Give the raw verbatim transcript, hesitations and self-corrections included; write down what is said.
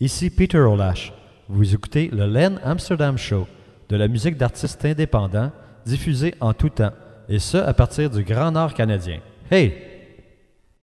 Ici Peter Olash, vous écoutez le Len Amsterdam Show, de la musique d'artistes indépendants diffusée en tout temps, et ce à partir du Grand Nord canadien. Hey!